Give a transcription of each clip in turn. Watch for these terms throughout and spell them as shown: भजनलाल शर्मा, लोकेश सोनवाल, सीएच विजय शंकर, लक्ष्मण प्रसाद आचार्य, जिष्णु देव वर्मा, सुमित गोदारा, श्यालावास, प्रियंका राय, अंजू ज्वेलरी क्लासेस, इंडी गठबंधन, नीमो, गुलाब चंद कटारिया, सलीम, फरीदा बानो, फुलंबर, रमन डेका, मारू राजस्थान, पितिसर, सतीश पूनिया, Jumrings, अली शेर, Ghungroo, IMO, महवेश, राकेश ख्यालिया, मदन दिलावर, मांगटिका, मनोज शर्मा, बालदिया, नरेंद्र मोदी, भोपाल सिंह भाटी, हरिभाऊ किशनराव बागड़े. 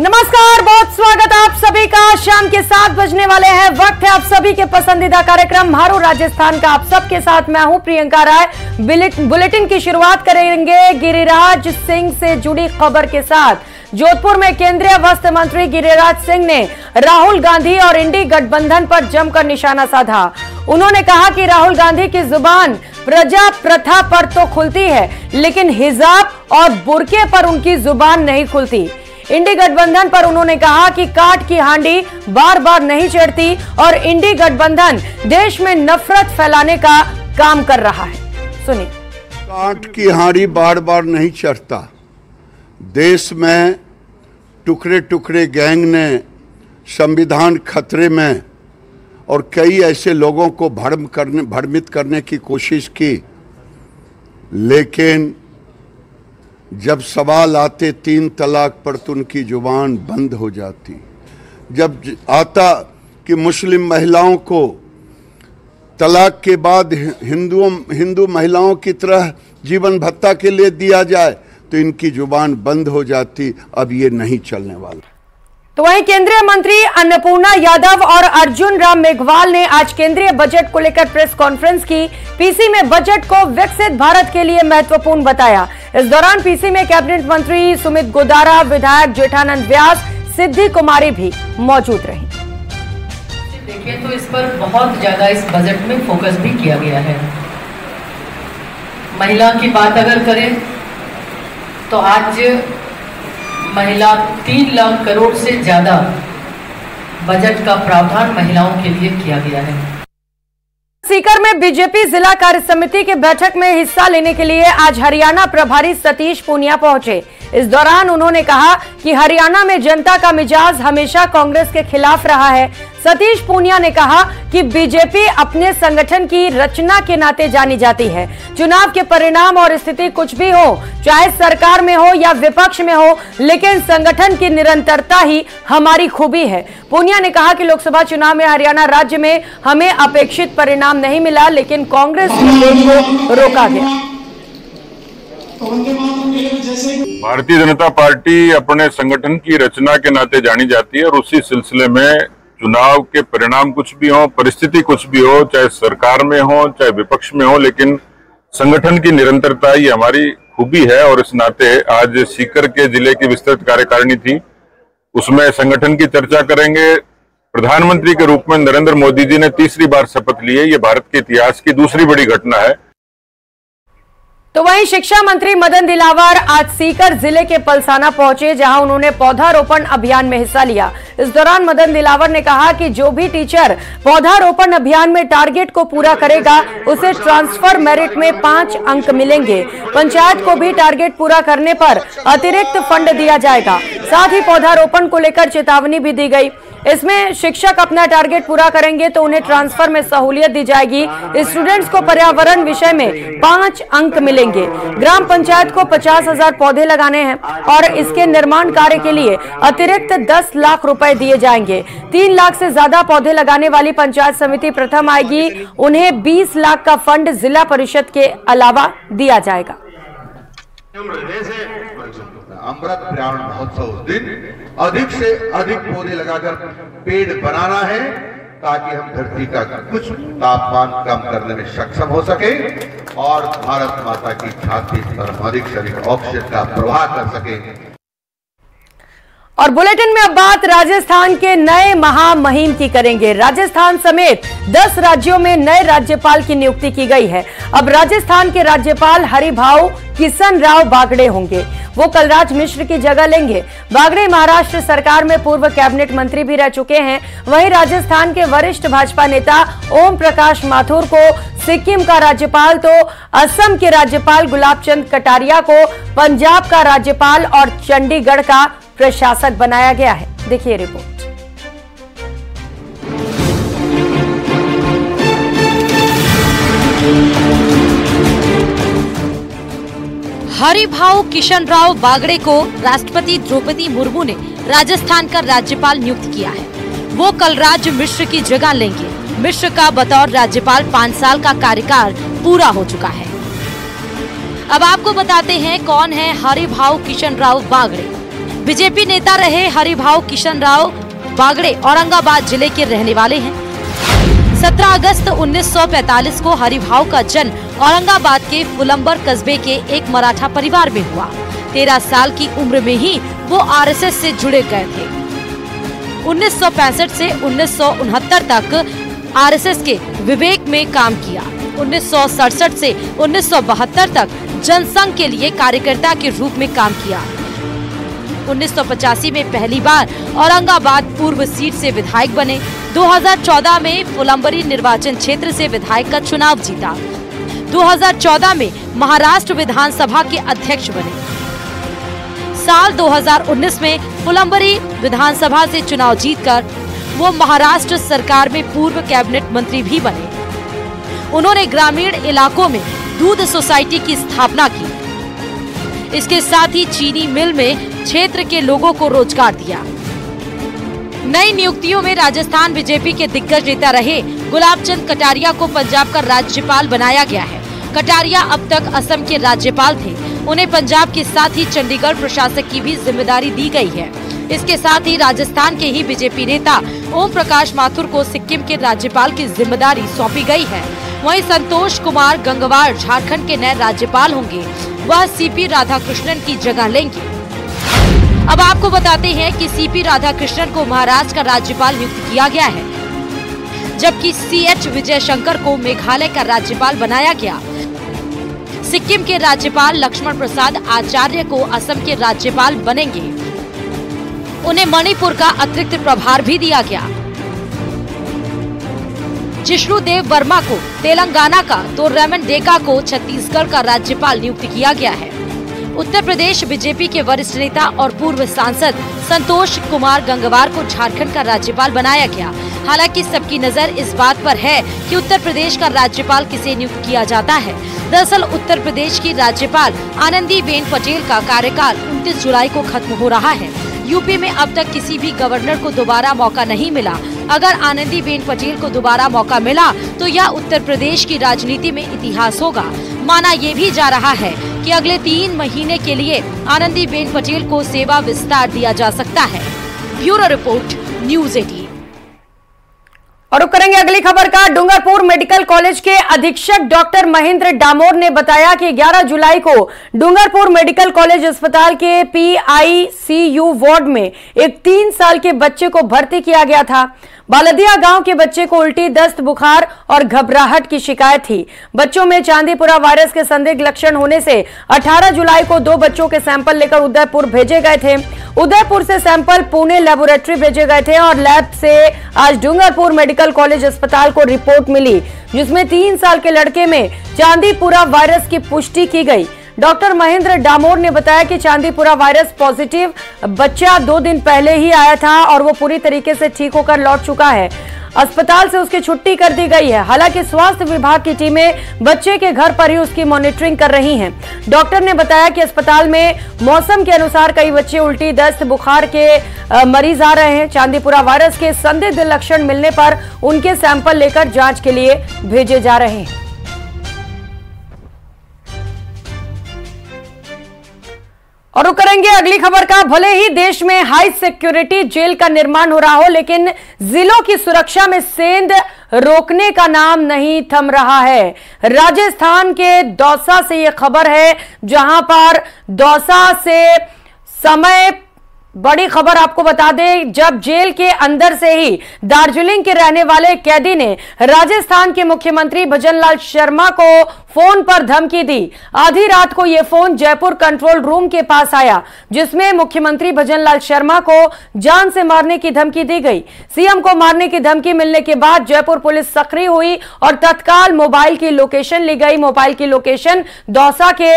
नमस्कार, बहुत स्वागत आप सभी का। शाम के 7 बजने वाले हैं। वक्त है आप सभी के पसंदीदा कार्यक्रम मारू राजस्थान का। आप सबके साथ मैं हूं प्रियंका राय। बुलेटिन की शुरुआत करेंगे गिरिराज सिंह से जुड़ी खबर के साथ। जोधपुर में केंद्रीय वस्त्र मंत्री गिरिराज सिंह ने राहुल गांधी और इंडी गठबंधन पर जमकर निशाना साधा। उन्होंने कहा कि राहुल गांधी की जुबान प्रजा प्रथा पर तो खुलती है, लेकिन हिजाब और बुर्के पर उनकी जुबान नहीं खुलती। इंडी गठबंधन पर उन्होंने कहा कि काट की हांडी बार बार नहीं चढ़ती और इंडी गठबंधन देश में नफरत फैलाने का काम कर रहा है। सुनिए। काट की हांडी बार बार नहीं चढ़ता। देश में टुकड़े टुकड़े गैंग ने संविधान खतरे में और कई ऐसे लोगों को भ्रमित करने की कोशिश की, लेकिन जब सवाल आते 3 तलाक पर तो उनकी जुबान बंद हो जाती। जब आता कि मुस्लिम महिलाओं को तलाक के बाद हिंदू महिलाओं की तरह जीवन भत्ता के लिए दिया जाए तो इनकी जुबान बंद हो जाती। अब ये नहीं चलने वाला। तो वहीं केंद्रीय मंत्री अन्नपूर्णा यादव और अर्जुन राम मेघवाल ने आज केंद्रीय बजट को लेकर प्रेस कॉन्फ्रेंस की। पीसी में बजट को विकसित भारत के लिए महत्वपूर्ण बताया। इस दौरान पीसी में कैबिनेट मंत्री सुमित गोदारा, विधायक जेठानंद व्यास, सिद्धि कुमारी भी मौजूद रही। देखिए तो इस पर बहुत ज्यादा इस बजट में फोकस भी किया गया है। महिला की बात अगर करें तो आज महिला 3 लाख करोड़ से ज्यादा बजट का प्रावधान महिलाओं के लिए किया गया है। सीकर में बीजेपी जिला कार्य समिति की बैठक में हिस्सा लेने के लिए आज हरियाणा प्रभारी सतीश पूनिया पहुंचे। इस दौरान उन्होंने कहा कि हरियाणा में जनता का मिजाज हमेशा कांग्रेस के खिलाफ रहा है। सतीश पूनिया ने कहा कि बीजेपी अपने संगठन की रचना के नाते जानी जाती है। चुनाव के परिणाम और स्थिति कुछ भी हो, चाहे सरकार में हो या विपक्ष में हो, लेकिन संगठन की निरंतरता ही हमारी खूबी है। पूनिया ने कहा कि लोकसभा चुनाव में हरियाणा राज्य में हमें अपेक्षित परिणाम नहीं मिला, लेकिन कांग्रेस को रोका गया। भारतीय जनता पार्टी अपने संगठन की रचना के नाते जानी जाती है और उसी सिलसिले में चुनाव के परिणाम कुछ भी हो, परिस्थिति कुछ भी हो, चाहे सरकार में हो चाहे विपक्ष में हो, लेकिन संगठन की निरंतरता ये हमारी खूबी है। और इस नाते आज सीकर के जिले की विस्तृत कार्यकारिणी थी, उसमें संगठन की चर्चा करेंगे। प्रधानमंत्री के रूप में नरेंद्र मोदी जी ने 3री बार शपथ ली है। ये भारत के इतिहास की 2री बड़ी घटना है। तो वहीं शिक्षा मंत्री मदन दिलावर आज सीकर जिले के पलसाना पहुंचे, जहां उन्होंने पौधारोपण अभियान में हिस्सा लिया। इस दौरान मदन दिलावर ने कहा कि जो भी टीचर पौधारोपण अभियान में टारगेट को पूरा करेगा उसे ट्रांसफर मेरिट में 5 अंक मिलेंगे। पंचायत को भी टारगेट पूरा करने पर अतिरिक्त फंड दिया जाएगा। साथ ही पौधारोपण को लेकर चेतावनी भी दी गई। इसमें शिक्षक अपना टारगेट पूरा करेंगे तो उन्हें ट्रांसफर में सहूलियत दी जाएगी। स्टूडेंट्स को पर्यावरण विषय में 5 अंक मिलेंगे। ग्राम पंचायत को 50,000 पौधे लगाने हैं और इसके निर्माण कार्य के लिए अतिरिक्त 10 लाख रुपए दिए जाएंगे। 3 लाख से ज्यादा पौधे लगाने वाली पंचायत समिति प्रथम आएगी, उन्हें 20 लाख का फंड जिला परिषद के अलावा दिया जाएगा। अमृत पर्यावरण महोत्सव दिन अधिक से अधिक पौधे लगाकर पेड़ बनाना है, ताकि हम धरती का कुछ तापमान कम करने में सक्षम हो सके और भारत माता की छाती सर्वाधिक शरीर ऑक्सीजन का प्रवाह कर सके। और बुलेटिन में अब बात राजस्थान के नए महामहिम की करेंगे। राजस्थान समेत 10 राज्यों में नए राज्यपाल की नियुक्ति की गई है। अब राजस्थान के राज्यपाल हरिभाऊ किशनराव बागड़े होंगे। वो कलराज मिश्र की जगह लेंगे। बागड़े महाराष्ट्र सरकार में पूर्व कैबिनेट मंत्री भी रह चुके हैं। वहीं राजस्थान के वरिष्ठ भाजपा नेता ओम प्रकाश माथुर को सिक्किम का राज्यपाल, तो असम के राज्यपाल गुलाब चंद कटारिया को पंजाब का राज्यपाल और चंडीगढ़ का प्रशासक बनाया गया है। देखिए रिपोर्ट। हरिभाऊ किशनराव बागड़े को राष्ट्रपति द्रौपदी मुर्मू ने राजस्थान का राज्यपाल नियुक्त किया है। वो कलराज मिश्र की जगह लेंगे। मिश्र का बतौर राज्यपाल 5 साल का कार्यकाल पूरा हो चुका है। अब आपको बताते हैं कौन है हरिभाऊ किशनराव बागड़े। बीजेपी नेता रहे हरिभाऊ किशनराव बागड़े औरंगाबाद जिले के रहने वाले हैं। 17 अगस्त 1945 को हरिभाऊ का जन्म औरंगाबाद के फुलंबर कस्बे के एक मराठा परिवार में हुआ। 13 साल की उम्र में ही वो आरएसएस से जुड़े गए थे। 1965 से 1969 तक आरएसएस के विवेक में काम किया। 1967 से 1972 तक जनसंघ के लिए कार्यकर्ता के रूप में काम किया। 1985 में पहली बार औरंगाबाद पूर्व सीट से विधायक बने। 2014 में फुलंबरी निर्वाचन क्षेत्र से विधायक का चुनाव जीता। 2014 में महाराष्ट्र विधानसभा के अध्यक्ष बने। साल 2019 में फुलंबरी विधानसभा से चुनाव जीतकर वो महाराष्ट्र सरकार में पूर्व कैबिनेट मंत्री भी बने। उन्होंने ग्रामीण इलाकों में दूध सोसाइटी की स्थापना की। इसके साथ ही चीनी मिल में क्षेत्र के लोगों को रोजगार दिया। नई नियुक्तियों में राजस्थान बीजेपी के दिग्गज नेता रहे गुलाब चंद कटारिया को पंजाब का राज्यपाल बनाया गया है। कटारिया अब तक असम के राज्यपाल थे। उन्हें पंजाब के साथ ही चंडीगढ़ प्रशासक की भी जिम्मेदारी दी गई है। इसके साथ ही राजस्थान के ही बीजेपी नेता ओम प्रकाश माथुर को सिक्किम के राज्यपाल की जिम्मेदारी सौंपी गई है। वहीं संतोष कुमार गंगवार झारखंड के नए राज्यपाल होंगे। वह सीपी राधा कृष्णन की जगह लेंगे। अब आपको बताते हैं कि सीपी राधा कृष्णन को महाराष्ट्र का राज्यपाल नियुक्त किया गया है, जबकि सीएच विजय शंकर को मेघालय का राज्यपाल बनाया गया। सिक्किम के राज्यपाल लक्ष्मण प्रसाद आचार्य को असम के राज्यपाल बनेंगे। उन्हें मणिपुर का अतिरिक्त प्रभार भी दिया गया। जिष्णु देव वर्मा को तेलंगाना का, तो रमन डेका को छत्तीसगढ़ का राज्यपाल नियुक्त किया गया है। उत्तर प्रदेश बीजेपी के वरिष्ठ नेता और पूर्व सांसद संतोष कुमार गंगवार को झारखंड का राज्यपाल बनाया गया। हालांकि सबकी नजर इस बात पर है कि उत्तर प्रदेश का राज्यपाल किसे नियुक्त किया जाता है। दरअसल उत्तर प्रदेश की राज्यपाल आनंदी बेन पटेल का कार्यकाल 29 जुलाई को खत्म हो रहा है। यूपी में अब तक किसी भी गवर्नर को दोबारा मौका नहीं मिला। अगर आनंदी बेन पटेल को दोबारा मौका मिला तो यह उत्तर प्रदेश की राजनीति में इतिहास होगा। माना ये भी जा रहा है कि अगले 3 महीने के लिए आनंदी बेन पटेल को सेवा विस्तार दिया जा सकता है। Bureau report, News 18। और अब करेंगे अगली खबर का। डूंगरपुर मेडिकल कॉलेज के अधीक्षक डॉक्टर महेंद्र डामोर ने बताया कि 11 जुलाई को डूंगरपुर मेडिकल कॉलेज अस्पताल के PICU वार्ड में एक 3 साल के बच्चे को भर्ती किया गया था। बालदिया गांव के बच्चे को उल्टी, दस्त, बुखार और घबराहट की शिकायत थी। बच्चों में चांदीपुरा वायरस के संदिग्ध लक्षण होने से 18 जुलाई को 2 बच्चों के सैंपल लेकर उदयपुर भेजे गए थे। उदयपुर से सैंपल पुणे लैबोरेटरी भेजे गए थे और लैब से आज डूंगरपुर मेडिकल कॉलेज अस्पताल को रिपोर्ट मिली, जिसमें 3 साल के लड़के में चांदीपुरा वायरस की पुष्टि की गई। डॉक्टर महेंद्र डामोर ने बताया कि चांदीपुरा वायरस पॉजिटिव बच्चा 2 दिन पहले ही आया था और वो पूरी तरीके से ठीक होकर लौट चुका है। अस्पताल से उसकी छुट्टी कर दी गई है। हालांकि स्वास्थ्य विभाग की टीमें बच्चे के घर पर ही उसकी मॉनिटरिंग कर रही हैं। डॉक्टर ने बताया कि अस्पताल में मौसम के अनुसार कई बच्चे उल्टी, दस्त, बुखार के मरीज आ रहे हैं। चांदीपुरा वायरस के संदिग्ध लक्षण मिलने पर उनके सैंपल लेकर जाँच के लिए भेजे जा रहे हैं। और वो करेंगे अगली खबर का। भले ही देश में हाई सिक्योरिटी जेल का निर्माण हो रहा हो, लेकिन जिलों की सुरक्षा में सेंध रोकने का नाम नहीं थम रहा है। राजस्थान के दौसा से यह खबर है, जहां पर दौसा से समय बड़ी खबर आपको बता दें, जब जेल के अंदर से ही दार्जिलिंग के रहने वाले कैदी ने राजस्थान के मुख्यमंत्री भजनलाल शर्मा को फोन पर धमकी दी। आधी रात को यह फोन जयपुर कंट्रोल रूम के पास आया, जिसमें मुख्यमंत्री भजनलाल शर्मा को जान से मारने की धमकी दी गई। सीएम को मारने की धमकी मिलने के बाद जयपुर पुलिस सक्रिय हुई और तत्काल मोबाइल की लोकेशन ली गई। मोबाइल की लोकेशन दौसा के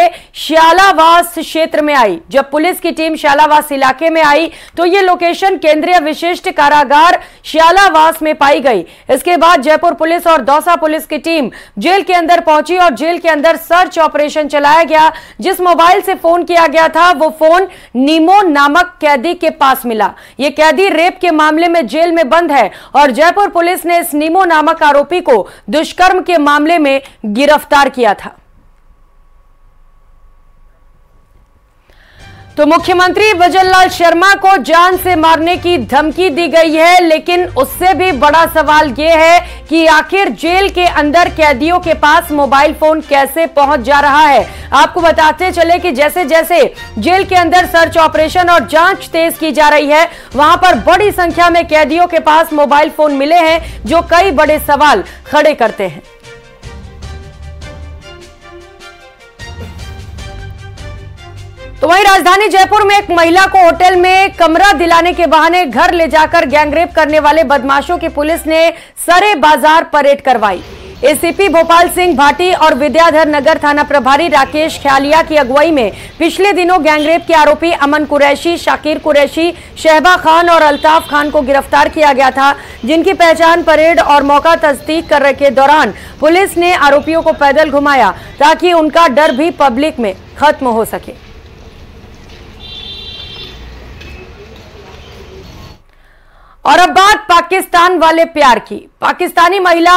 श्यालावास क्षेत्र में आई। जब पुलिस की टीम श्यालावास इलाके में आई तो ये लोकेशन केंद्रीय विशिष्ट कारागार श्यालावास में पाई गई। इसके बाद जयपुर पुलिस और दौसा पुलिस की टीम जेल के अंदर पहुंची और जेल के अंदर सर्च ऑपरेशन चलाया गया। जिस मोबाइल से फोन किया गया था वो फोन नीमो नामक कैदी के पास मिला। ये कैदी रेप के मामले में जेल में बंद है और जयपुर पुलिस ने इस नीमो नामक आरोपी को दुष्कर्म के मामले में गिरफ्तार किया था। तो मुख्यमंत्री भजनलाल शर्मा को जान से मारने की धमकी दी गई है, लेकिन उससे भी बड़ा सवाल यह है कि आखिर जेल के अंदर कैदियों के पास मोबाइल फोन कैसे पहुंच जा रहा है। आपको बताते चले कि जैसे जैसे जेल के अंदर सर्च ऑपरेशन और जांच तेज की जा रही है, वहां पर बड़ी संख्या में कैदियों के पास मोबाइल फोन मिले हैं, जो कई बड़े सवाल खड़े करते हैं। तो वहीं राजधानी जयपुर में एक महिला को होटल में कमरा दिलाने के बहाने घर ले जाकर गैंगरेप करने वाले बदमाशों की पुलिस ने सरे बाजार परेड करवाई। एसीपी भोपाल सिंह भाटी और विद्याधर नगर थाना प्रभारी राकेश ख्यालिया की अगुवाई में पिछले दिनों गैंगरेप के आरोपी अमन कुरैशी, शाकिर कुरैशी, शहबा खान और अल्ताफ खान को गिरफ्तार किया गया था, जिनकी पहचान परेड और मौका तस्दीक करने के दौरान पुलिस ने आरोपियों को पैदल घुमाया ताकि उनका डर भी पब्लिक में खत्म हो सके। और अब बात पाकिस्तान वाले प्यार की। पाकिस्तानी महिला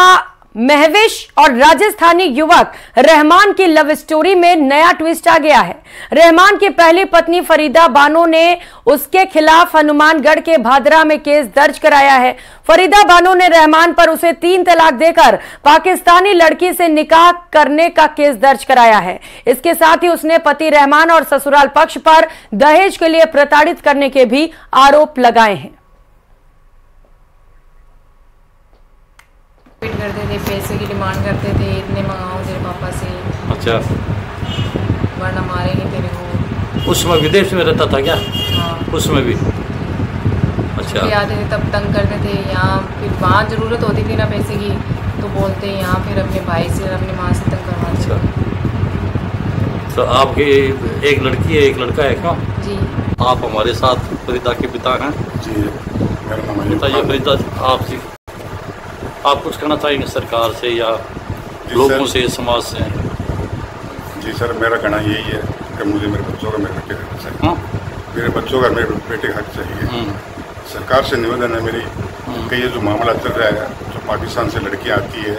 महवेश और राजस्थानी युवक रहमान की लव स्टोरी में नया ट्विस्ट आ गया है। रहमान की पहली पत्नी फरीदा बानो ने उसके खिलाफ हनुमानगढ़ के भादरा में केस दर्ज कराया है। फरीदा बानो ने रहमान पर उसे 3 तलाक देकर पाकिस्तानी लड़की से निकाह करने का केस दर्ज कराया है। इसके साथ ही उसने पति रहमान और ससुराल पक्ष पर दहेज के लिए प्रताड़ित करने के भी आरोप लगाए हैं। करते थे, पैसे की डिमांड करते थे, इतने मंगाओ तेरे पापा से, अच्छा वरना मारेंगे तेरे को। उस समय विदेश में रहता था क्या? हाँ। उस समय भी अच्छा आते थे तब तंग करते थे। यहाँ फिर वहाँ ज़रूरत होती थी ना पैसे की, तो बोलते यहाँ फिर अपने भाई से अपने माँ से तंग करवाते। अच्छा, तो आपकी एक लड़की है, एक लड़का है क्या? जी। आप हमारे साथ फरीदा के पिता हैं। जी। फरीदा, आप आप कुछ कहना चाहेंगे सरकार से या लोगों से, समाज से? जी सर, मेरा कहना यही है कि मुझे मेरे बच्चों का मेरे बेटे हक चाहिए। मेरे बच्चों का मेरे बेटे हक चाहिए। सरकार से निवेदन है मेरी कि ये जो मामला चल रहा है, जो पाकिस्तान से लड़कियां आती है,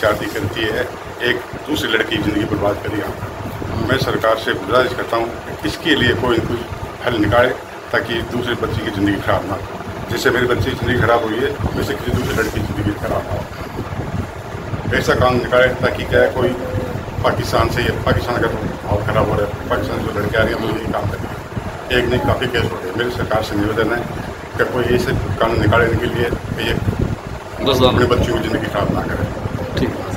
शादी करती है, एक दूसरी लड़की ज़िंदगी बर्बाद करी आप। मैं सरकार से गुजारिश करता हूँ इसके लिए कोई कुछ हल निकाले ताकि दूसरे बच्चे की ज़िंदगी खराब ना हो। जैसे मेरी बच्ची की ज़िंदगी खराब हुई है, वैसे किसी दूसरे लड़की की ज़िंदगी खराब हो। ऐसा काम निकाले ताकि क्या है, कोई पाकिस्तान से, पाकिस्तान का माहौल खराब हो रहा है, पाकिस्तान से लड़के आ रही है, मुझे यही काम करेंगे। एक नहीं काफ़ी केस हो रहे हैं। मेरी सरकार से निवेदन है कि कोई ऐसे कानून निकालने के लिए कि ये अपने बच्चों की ज़िंदगी खराब ना करें। ठीक है।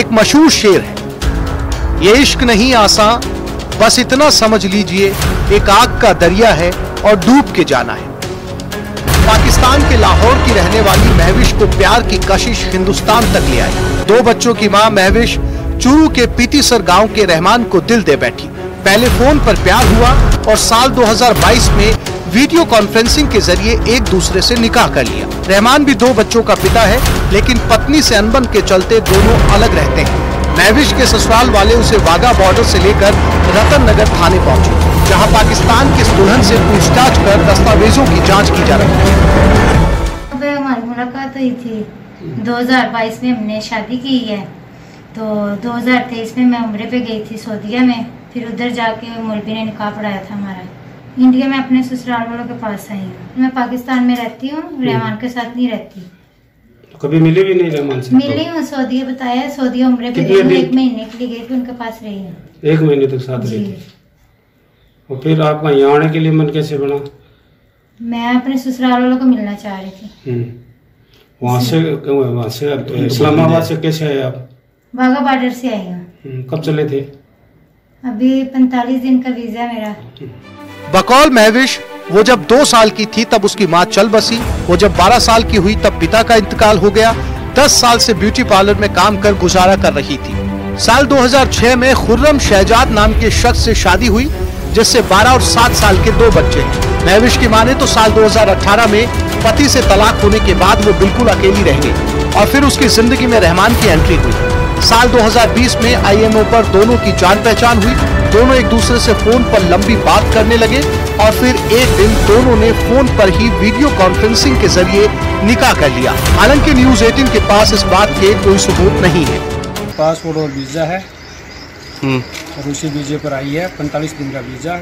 एक मशहूर शेर है, ये इश्क नहीं आसा, बस इतना समझ लीजिए एक आग का दरिया है और डूब के जाना है। पाकिस्तान के लाहौर की रहने वाली महवेश को प्यार की कशिश हिंदुस्तान तक ले आई। 2 बच्चों की मां महवेश चूरू के पीतीसर गांव के रहमान को दिल दे बैठी। पहले फोन पर प्यार हुआ और साल 2022 में वीडियो कॉन्फ्रेंसिंग के जरिए एक दूसरे से निकाह कर लिया। रहमान भी 2 बच्चों का पिता है, लेकिन पत्नी से अनबन के चलते दोनों अलग रहते हैं। महवेश के ससुराल वाले उसे वाघा बॉर्डर से लेकर रतन नगर थाने पहुंचे, जहां पाकिस्तान के दुल्हन से पूछताछ कर दस्तावेजों की जांच की जा रही है। हमारी मुलाकात हुई थी 2022 में, हमने शादी की है। तो 2023 में मैं उम्रे पे गई थी सऊदीया में, फिर उधर जाके मौलवी ने निकाह पढ़ाया था हमारा। इंडिया में अपने ससुराल वालों के पास आई हूँ। मैं पाकिस्तान में रहती हूँ, रहमान के साथ नहीं रहती। कभी मिली भी नहीं रहमान से? मिली हूँ, सऊदी बताया, सऊदी उम्र पे 1 महीने के लिए गई थी, उनके पास रही हूँ। 1 महीने तक साथ रही थी। और फिर आपका यहाँ आने के लिए मन कैसे बना? मैं अपने ससुराल वालों को मिलना चाह रही थी। वहाँ से इस्लामाबाद से कैसे आए आप? वाघा बॉर्डर से आई हूँ। कब चले थे? अभी 45 दिन का वीजा मेरा। बकौल महवेश, वो जब 2 साल की थी तब उसकी मां चल बसी। वो जब 12 साल की हुई तब पिता का इंतकाल हो गया। 10 साल से ब्यूटी पार्लर में काम कर गुजारा कर रही थी। साल 2006 में खुर्रम शहजाद नाम के शख्स से शादी हुई, जिससे 12 और 7 साल के 2 बच्चे हैं। महवेश की मां ने तो साल 2018 में पति से तलाक होने के बाद वो बिल्कुल अकेली रह गई और फिर उसकी जिंदगी में रहमान की एंट्री हुई। साल 2020 में IMO पर दोनों की जान पहचान हुई। दोनों एक दूसरे से फोन पर लंबी बात करने लगे और फिर एक दिन दोनों ने फोन पर ही वीडियो कॉन्फ्रेंसिंग के जरिए निकाह कर लिया। हालांकि न्यूज 18 के पास इस बात के कोई सबूत नहीं है। पासपोर्ट और वीजा है और उसी वीजे पर आई है, 45 दिन का वीजा है।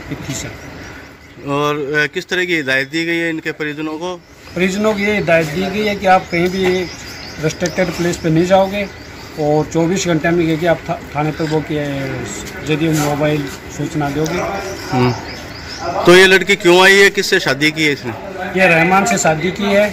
और किस तरह की हिदायत दी गई है इनके परिजनों को? परिजनों को ये हिदायत दी गई है कि आप कहीं भी रेस्ट्रिक्टेड प्लेस पे नहीं जाओगे और 24 घंटे में कि आप थाने पर वो जरिए मोबाइल सूचना दोगे। तो ये लड़की क्यों आई है, किससे शादी की है इसने? ये रहमान से शादी की है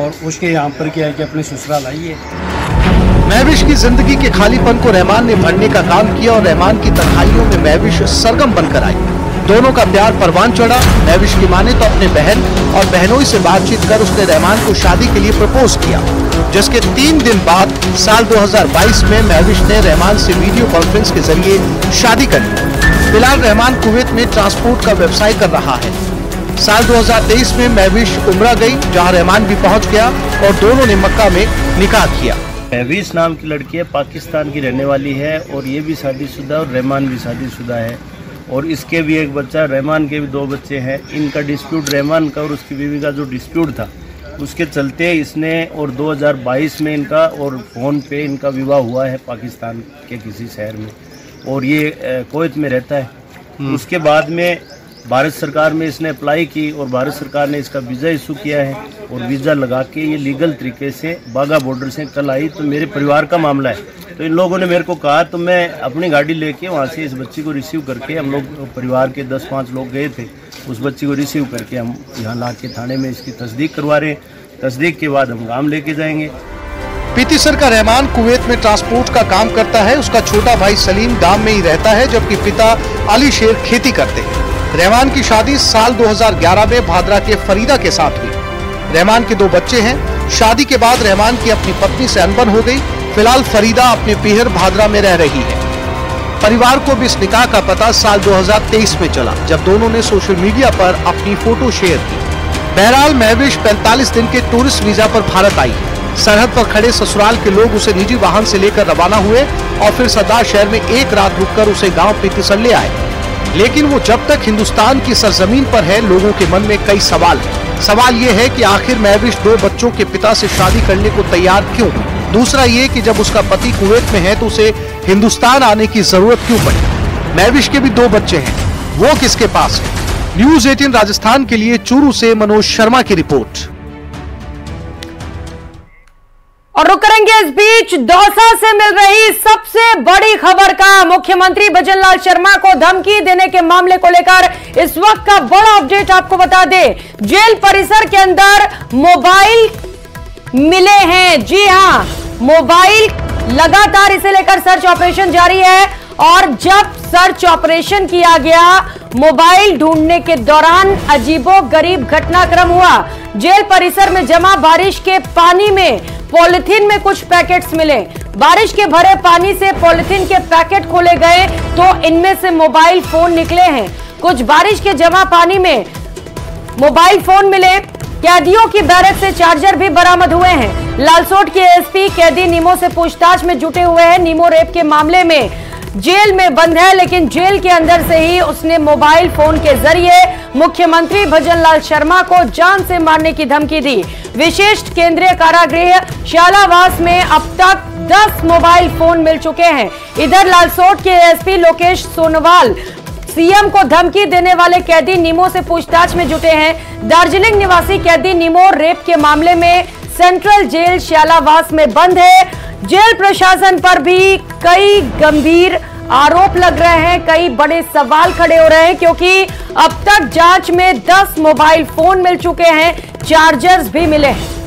और उसके यहाँ पर क्या है कि अपने ससुराल आई है। महवेश की जिंदगी के खालीपन को रहमान ने भरने का काम किया और रहमान की तन्हाइयों में महवेश सरगम बनकर आई। दोनों का प्यार परवान चढ़ा। महवेश की माने तो अपने बहन और बहनोई से बातचीत कर उसने रहमान को शादी के लिए प्रपोज किया, जिसके 3 दिन बाद साल 2022 में महवेश ने रहमान से वीडियो कॉन्फ्रेंस के जरिए शादी कर ली। फिलहाल रहमान कुवैत में ट्रांसपोर्ट का व्यवसाय कर रहा है। साल 2023 में महवेश उमरा गई, जहाँ रहमान भी पहुँच गया और दोनों ने मक्का में निकाह किया। महवेश नाम की लड़की है, पाकिस्तान की रहने वाली है और ये भी शादीशुदा और रहमान भी शादीशुदा है और इसके भी एक बच्चा, रहमान के भी 2 बच्चे हैं। इनका डिस्प्यूट, रहमान का और उसकी बीवी का जो डिस्प्यूट था, उसके चलते इसने और 2022 में इनका और फ़ोन पे इनका विवाह हुआ है पाकिस्तान के किसी शहर में और ये कुवैत में रहता है। उसके बाद में भारत सरकार में इसने अप्लाई की और भारत सरकार ने इसका वीज़ा इशू किया है और वीज़ा लगा के ये लीगल तरीके से बागा बॉर्डर से कल आई। तो मेरे परिवार का मामला है, तो इन लोगों ने मेरे को कहा तो मैं अपनी गाड़ी लेके वहाँ से इस बच्ची को रिसीव करके हम लोग परिवार के 10-5 लोग गए थे। उस बच्ची को रिसीव करके हम यहाँ ला के थाने में इसकी तस्दीक करवा रहे हैं। तस्दीक के बाद हम गाँव लेके जाएंगे। पितिसर का रहमान कुवैत में ट्रांसपोर्ट का काम करता है। उसका छोटा भाई सलीम गाँव में ही रहता है, जबकि पिता अली शेर खेती करते हैं। रहमान की शादी साल 2011 में भादरा के फरीदा के साथ हुई। रहमान के 2 बच्चे हैं। शादी के बाद रहमान की अपनी पत्नी से अनबन हो गई। फिलहाल फरीदा अपने पीहर भादरा में रह रही है। परिवार को भी इस निकाह का पता साल 2023 में चला, जब दोनों ने सोशल मीडिया पर अपनी फोटो शेयर की। बहरहाल महवेश 45 दिन के टूरिस्ट वीजा पर भारत आई। सरहद पर खड़े ससुराल के लोग उसे निजी वाहन से लेकर रवाना हुए और फिर सरदार शहर में 1 रात रुककर उसे गाँव पितिसर ले आए। लेकिन वो जब तक हिंदुस्तान की सरजमीन पर है, लोगों के मन में कई सवाल है। सवाल ये है कि आखिर महवेश 2 बच्चों के पिता से शादी करने को तैयार क्यों? दूसरा ये कि जब उसका पति कुवैत में है तो उसे हिंदुस्तान आने की जरूरत क्यों पड़ी? महवेश के भी 2 बच्चे हैं, वो किसके पास है? न्यूज 18 राजस्थान के लिए चूरू से मनोज शर्मा की रिपोर्ट। और रुक करेंगे इस बीच दौसा से मिल रही सबसे बड़ी खबर का। मुख्यमंत्री भजनलाल शर्मा को धमकी देने के मामले को लेकर इस वक्त का बड़ा अपडेट आपको बता दें। जेल परिसर के अंदर मोबाइल मिले हैं। जी हां, मोबाइल लगातार इसे लेकर सर्च ऑपरेशन जारी है और जब सर्च ऑपरेशन किया गया, मोबाइल ढूंढने के दौरान अजीबोगरीब घटनाक्रम हुआ। जेल परिसर में जमा बारिश के पानी में पॉलिथीन में कुछ पैकेट्स मिले। बारिश के भरे पानी से पॉलिथीन के पैकेट खोले गए तो इनमें से मोबाइल फोन निकले हैं। कुछ बारिश के जमा पानी में मोबाइल फोन मिले। कैदियों की बैरक से चार्जर भी बरामद हुए हैं। लालसोट के एसपी कैदी नीमो से पूछताछ में जुटे हुए हैं। नीमो रेप के मामले में जेल में बंद है, लेकिन जेल के अंदर से ही उसने मोबाइल फोन के जरिए मुख्यमंत्री भजनलाल शर्मा को जान से मारने की धमकी दी। विशेष केंद्रीय कारागृह शालावास में अब तक 10 मोबाइल फोन मिल चुके हैं। इधर लालसोट के एसपी लोकेश सोनवाल सीएम को धमकी देने वाले कैदी नीमो से पूछताछ में जुटे हैं। दार्जिलिंग निवासी कैदी नीमो रेप के मामले में सेंट्रल जेल शालावास में बंद है। जेल प्रशासन पर भी कई गंभीर आरोप लग रहे हैं, कई बड़े सवाल खड़े हो रहे हैं, क्योंकि अब तक जांच में 10 मोबाइल फोन मिल चुके हैं, चार्जर्स भी मिले हैं।